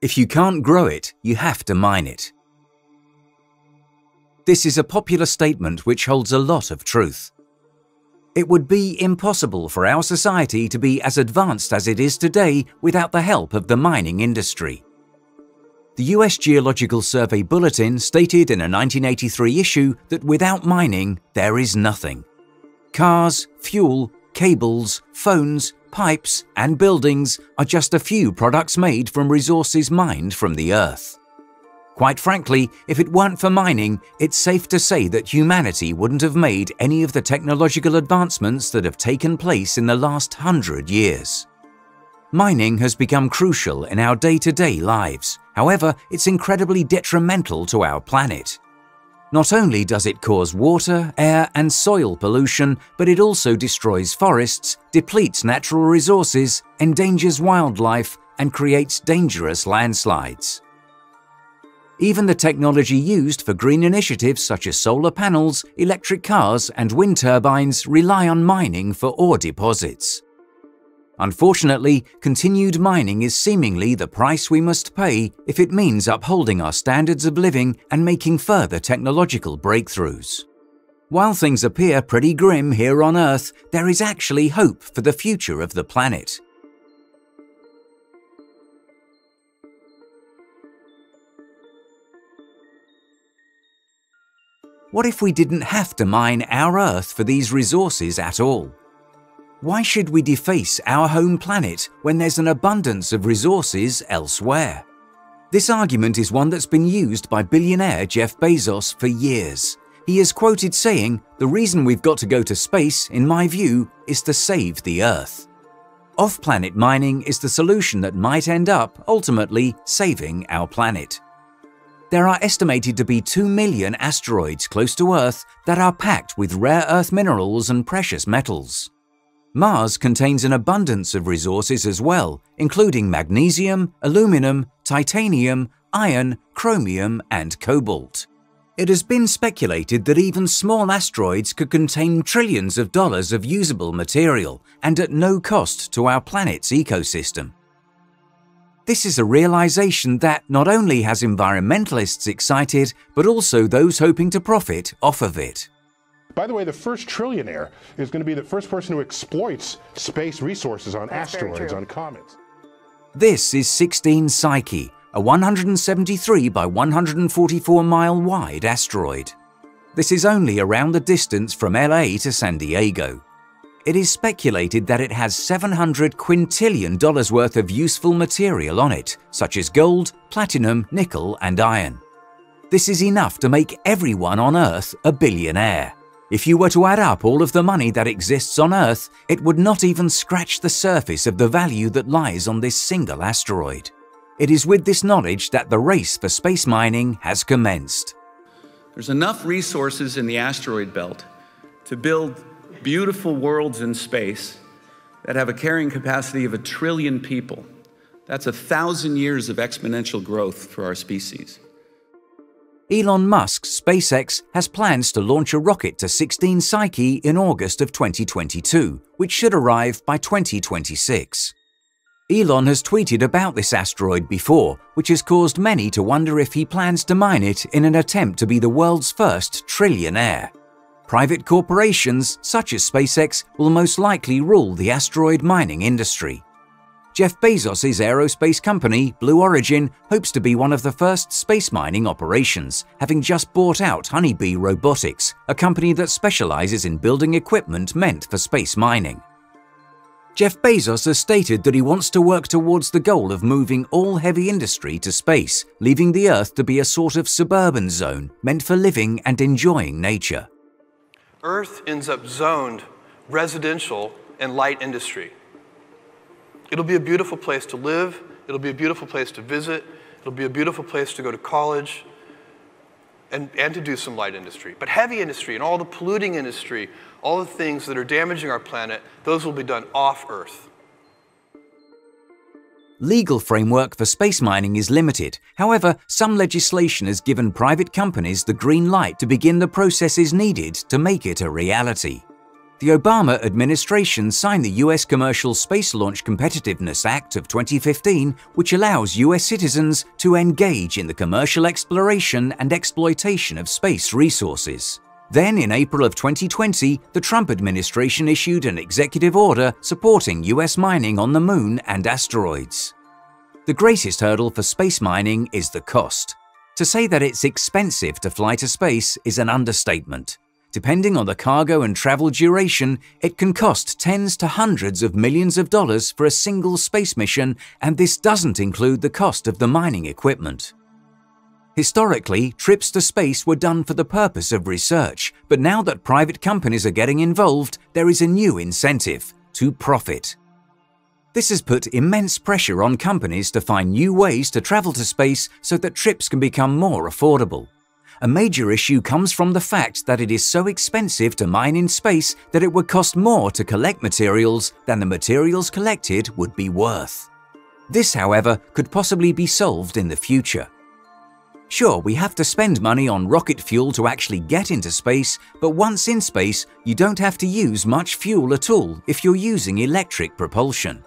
If you can't grow it, you have to mine it. This is a popular statement which holds a lot of truth. It would be impossible for our society to be as advanced as it is today without the help of the mining industry. The US Geological Survey Bulletin stated in a 1983 issue that without mining, there is nothing. Cars, fuel, cables, phones, pipes, and buildings are just a few products made from resources mined from the Earth. Quite frankly, if it weren't for mining, it's safe to say that humanity wouldn't have made any of the technological advancements that have taken place in the last 100 years. Mining has become crucial in our day-to-day lives. However, it's incredibly detrimental to our planet. Not only does it cause water, air, and soil pollution, but it also destroys forests, depletes natural resources, endangers wildlife, and creates dangerous landslides. Even the technology used for green initiatives such as solar panels, electric cars, and wind turbines rely on mining for ore deposits. Unfortunately, continued mining is seemingly the price we must pay if it means upholding our standards of living and making further technological breakthroughs. While things appear pretty grim here on Earth, there is actually hope for the future of the planet. What if we didn't have to mine our Earth for these resources at all? Why should we deface our home planet when there's an abundance of resources elsewhere? This argument is one that's been used by billionaire Jeff Bezos for years. He is quoted saying, "The reason we've got to go to space, in my view, is to save the Earth." Off-planet mining is the solution that might end up, ultimately, saving our planet. There are estimated to be 2 million asteroids close to Earth that are packed with rare earth minerals and precious metals. Mars contains an abundance of resources as well, including magnesium, aluminum, titanium, iron, chromium, and cobalt. It has been speculated that even small asteroids could contain trillions of dollars of usable material, and at no cost to our planet's ecosystem. This is a realization that not only has environmentalists excited, but also those hoping to profit off of it. By the way, the first trillionaire is going to be the first person who exploits space resources on asteroids, on comets. This is 16 Psyche, a 173 by 144 mile wide asteroid. This is only around the distance from LA to San Diego. It is speculated that it has $700 quintillion worth of useful material on it, such as gold, platinum, nickel, and iron. This is enough to make everyone on Earth a billionaire. If you were to add up all of the money that exists on Earth, it would not even scratch the surface of the value that lies on this single asteroid. It is with this knowledge that the race for space mining has commenced. There's enough resources in the asteroid belt to build beautiful worlds in space that have a carrying capacity of 1 trillion people. That's 1,000 years of exponential growth for our species. Elon Musk's SpaceX has plans to launch a rocket to 16 Psyche in August of 2022, which should arrive by 2026. Elon has tweeted about this asteroid before, which has caused many to wonder if he plans to mine it in an attempt to be the world's first trillionaire. Private corporations, such as SpaceX, will most likely rule the asteroid mining industry. Jeff Bezos's aerospace company, Blue Origin, hopes to be one of the first space mining operations, having just bought out Honeybee Robotics, a company that specializes in building equipment meant for space mining. Jeff Bezos has stated that he wants to work towards the goal of moving all heavy industry to space, leaving the Earth to be a sort of suburban zone meant for living and enjoying nature. Earth ends up zoned residential and light industry. It'll be a beautiful place to live, it'll be a beautiful place to visit, it'll be a beautiful place to go to college and to do some light industry. But heavy industry and all the polluting industry, all the things that are damaging our planet, those will be done off Earth. Legal framework for space mining is limited. However, some legislation has given private companies the green light to begin the processes needed to make it a reality. The Obama administration signed the US Commercial Space Launch Competitiveness Act of 2015, which allows US citizens to engage in the commercial exploration and exploitation of space resources. Then, in April of 2020, the Trump administration issued an executive order supporting US mining on the Moon and asteroids. The greatest hurdle for space mining is the cost. To say that it's expensive to fly to space is an understatement. Depending on the cargo and travel duration, it can cost tens to hundreds of millions of dollars for a single space mission, and this doesn't include the cost of the mining equipment. Historically, trips to space were done for the purpose of research, but now that private companies are getting involved, there is a new incentive: to profit. This has put immense pressure on companies to find new ways to travel to space so that trips can become more affordable. A major issue comes from the fact that it is so expensive to mine in space that it would cost more to collect materials than the materials collected would be worth. This, however, could possibly be solved in the future. Sure, we have to spend money on rocket fuel to actually get into space, but once in space, you don't have to use much fuel at all if you're using electric propulsion.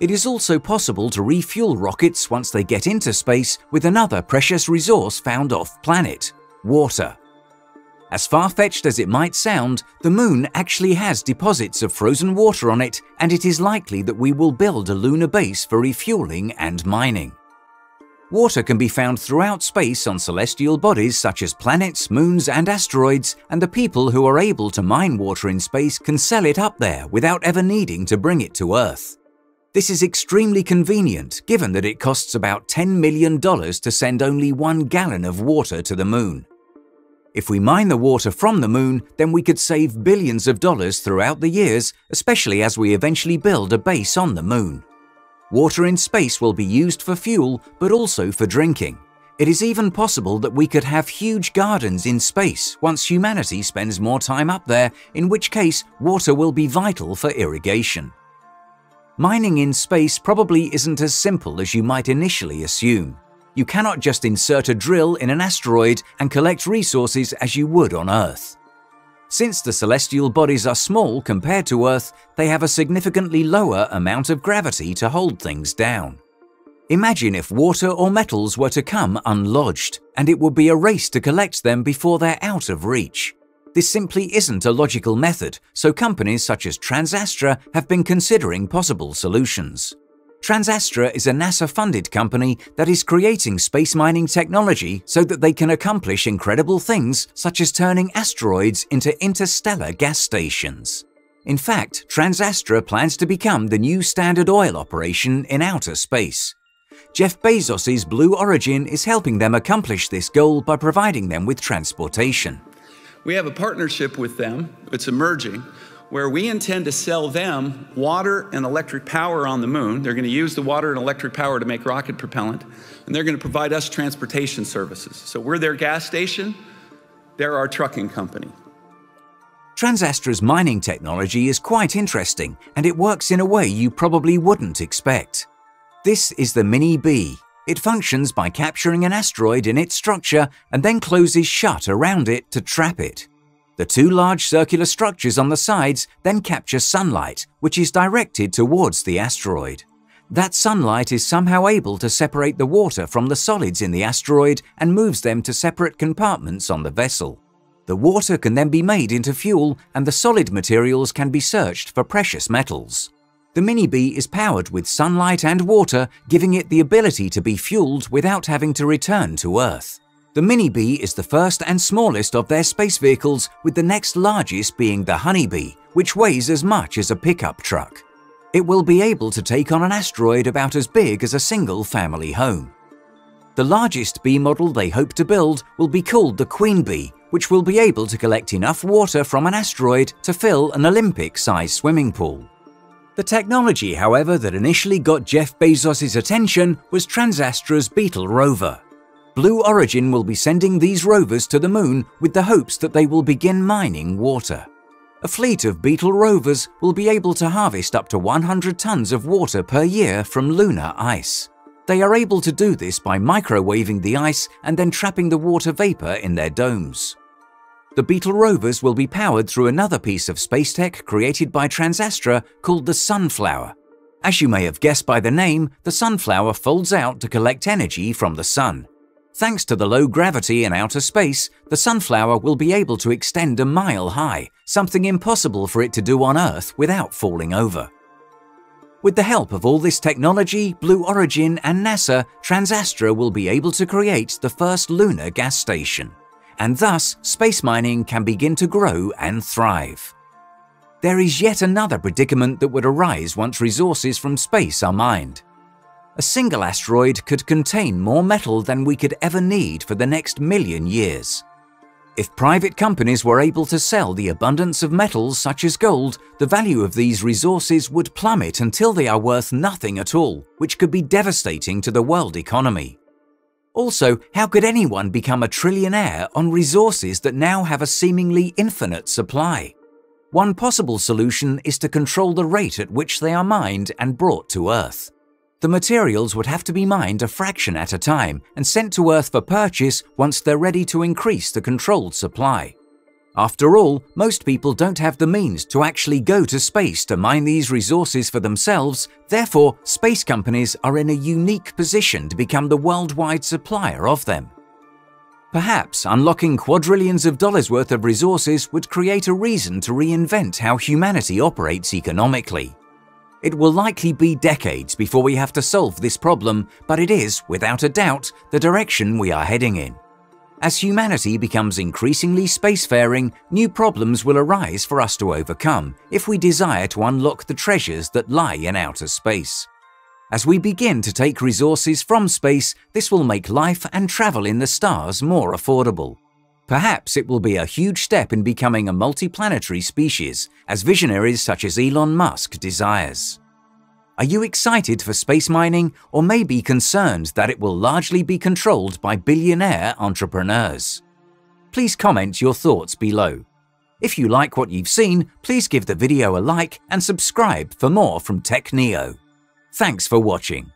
It is also possible to refuel rockets once they get into space with another precious resource found off-planet: water. As far-fetched as it might sound, the Moon actually has deposits of frozen water on it, and it is likely that we will build a lunar base for refueling and mining. Water can be found throughout space on celestial bodies such as planets, moons, and asteroids, and the people who are able to mine water in space can sell it up there without ever needing to bring it to Earth. This is extremely convenient, given that it costs about $10 million to send only 1 gallon of water to the Moon. If we mine the water from the Moon, then we could save billions of dollars throughout the years, especially as we eventually build a base on the Moon. Water in space will be used for fuel, but also for drinking. It is even possible that we could have huge gardens in space once humanity spends more time up there, in which case water will be vital for irrigation. Mining in space probably isn't as simple as you might initially assume. You cannot just insert a drill in an asteroid and collect resources as you would on Earth. Since the celestial bodies are small compared to Earth, they have a significantly lower amount of gravity to hold things down. Imagine if water or metals were to come unlodged, and it would be a race to collect them before they're out of reach. This simply isn't a logical method, so companies such as TransAstra have been considering possible solutions. TransAstra is a NASA-funded company that is creating space mining technology so that they can accomplish incredible things such as turning asteroids into interstellar gas stations. In fact, TransAstra plans to become the new Standard Oil operation in outer space. Jeff Bezos's Blue Origin is helping them accomplish this goal by providing them with transportation. We have a partnership with them, it's emerging, where we intend to sell them water and electric power on the Moon. They're going to use the water and electric power to make rocket propellant, and they're going to provide us transportation services. So we're their gas station, they're our trucking company. TransAstra's mining technology is quite interesting, and it works in a way you probably wouldn't expect. This is the Mini Bee. It functions by capturing an asteroid in its structure and then closes shut around it to trap it. The two large circular structures on the sides then capture sunlight, which is directed towards the asteroid. That sunlight is somehow able to separate the water from the solids in the asteroid and moves them to separate compartments on the vessel. The water can then be made into fuel, and the solid materials can be searched for precious metals. The Mini Bee is powered with sunlight and water, giving it the ability to be fueled without having to return to Earth. The Mini Bee is the first and smallest of their space vehicles, with the next largest being the Honey Bee, which weighs as much as a pickup truck. It will be able to take on an asteroid about as big as a single family home. The largest bee model they hope to build will be called the Queen Bee, which will be able to collect enough water from an asteroid to fill an Olympic-sized swimming pool. The technology, however, that initially got Jeff Bezos's attention was TransAstra's Beetle Rover. Blue Origin will be sending these rovers to the Moon with the hopes that they will begin mining water. A fleet of Beetle Rovers will be able to harvest up to 100 tons of water per year from lunar ice. They are able to do this by microwaving the ice and then trapping the water vapor in their domes. The Beetle rovers will be powered through another piece of space tech created by TransAstra called the Sunflower. As you may have guessed by the name, the Sunflower folds out to collect energy from the sun. Thanks to the low gravity in outer space, the Sunflower will be able to extend a mile high, something impossible for it to do on Earth without falling over. With the help of all this technology, Blue Origin and NASA, TransAstra will be able to create the first lunar gas station. And thus, space mining can begin to grow and thrive. There is yet another predicament that would arise once resources from space are mined. A single asteroid could contain more metal than we could ever need for the next million years. If private companies were able to sell the abundance of metals such as gold, the value of these resources would plummet until they are worth nothing at all, which could be devastating to the world economy. Also, how could anyone become a trillionaire on resources that now have a seemingly infinite supply? One possible solution is to control the rate at which they are mined and brought to Earth. The materials would have to be mined a fraction at a time and sent to Earth for purchase once they're ready to increase the controlled supply. After all, most people don't have the means to actually go to space to mine these resources for themselves, therefore space companies are in a unique position to become the worldwide supplier of them. Perhaps unlocking quadrillions of dollars worth of resources would create a reason to reinvent how humanity operates economically. It will likely be decades before we have to solve this problem, but it is, without a doubt, the direction we are heading in. As humanity becomes increasingly spacefaring, new problems will arise for us to overcome if we desire to unlock the treasures that lie in outer space. As we begin to take resources from space, this will make life and travel in the stars more affordable. Perhaps it will be a huge step in becoming a multiplanetary species, as visionaries such as Elon Musk desires. Are you excited for space mining, or maybe concerned that it will largely be controlled by billionaire entrepreneurs? Please comment your thoughts below. If you like what you've seen, please give the video a like and subscribe for more from TechNeo. Thanks for watching.